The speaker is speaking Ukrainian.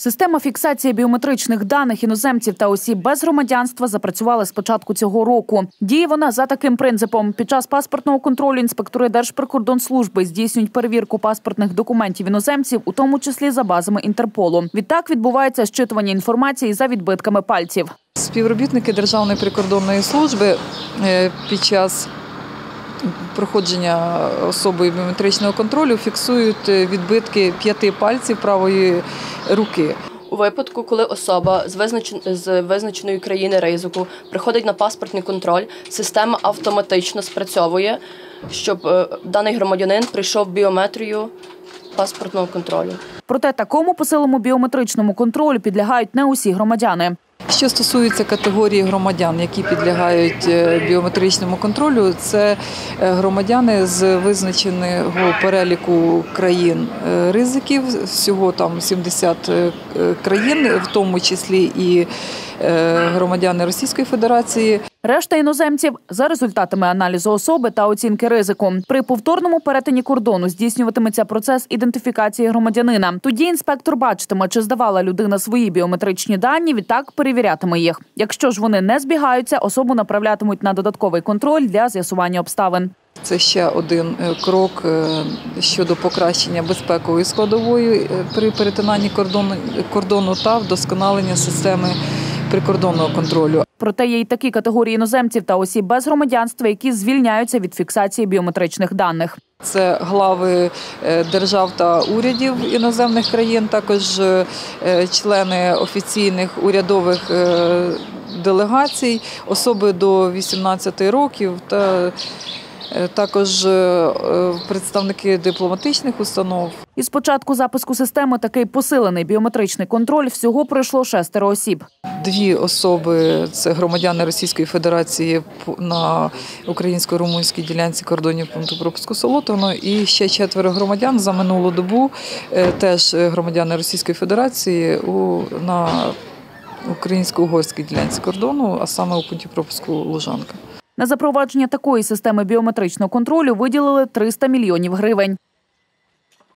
Система фіксації біометричних даних іноземців та осіб без громадянства запрацювала з початку цього року. Діє вона за таким принципом. Під час паспортного контролю інспектори Держприкордонслужби здійснюють перевірку паспортних документів іноземців, у тому числі за базами Інтерполу. Відтак відбувається зчитування інформації за відбитками пальців. Співробітники Державної прикордонної служби під час проходження особою біометричного контролю фіксують відбитки 5 пальців правої руки. У випадку, коли особа з визначеної країни ризику приходить на паспортний контроль, система автоматично спрацьовує, щоб даний громадянин пройшов біометрію паспортного контролю. Проте такому посиленому біометричному контролю підлягають не усі громадяни. Що стосується категорії громадян, які підлягають біометричному контролю, це громадяни з визначеного переліку країн ризиків, всього там 70 країн, в тому числі і громадяни Російської Федерації. Решта іноземців – за результатами аналізу особи та оцінки ризику. При повторному перетині кордону здійснюватиметься процес ідентифікації громадянина. Тоді інспектор бачитиме, чи здавала людина свої біометричні дані, відтак перевірятиме їх. Якщо ж вони не збігаються, особу направлятимуть на додатковий контроль для з'ясування обставин. Це ще один крок щодо покращення безпекової складової при перетинанні кордону та вдосконалення системи прикордонного контролю. Проте є й такі категорії іноземців та осіб без громадянства, які звільняються від фіксації біометричних даних. Це глави держав та урядів іноземних країн, також члени офіційних урядових делегацій, особи до 18 років та також представники дипломатичних установ. Із початку запуску системи такий посилений біометричний контроль всього пройшло 6 осіб. 2 особи – це громадяни Російської Федерації на українсько-румунській ділянці кордонів пункту пропуску Солотовно, і ще 4 громадян за минулу добу, теж громадяни Російської Федерації на українсько-угорській ділянці кордону, а саме у пункті пропуску Лужанка. На запровадження такої системи біометричного контролю виділили 300 мільйонів гривень.